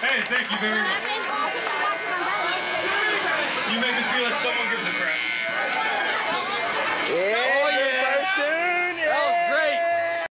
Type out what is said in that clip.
Hey, thank you very much. You make us feel like someone gives a crap.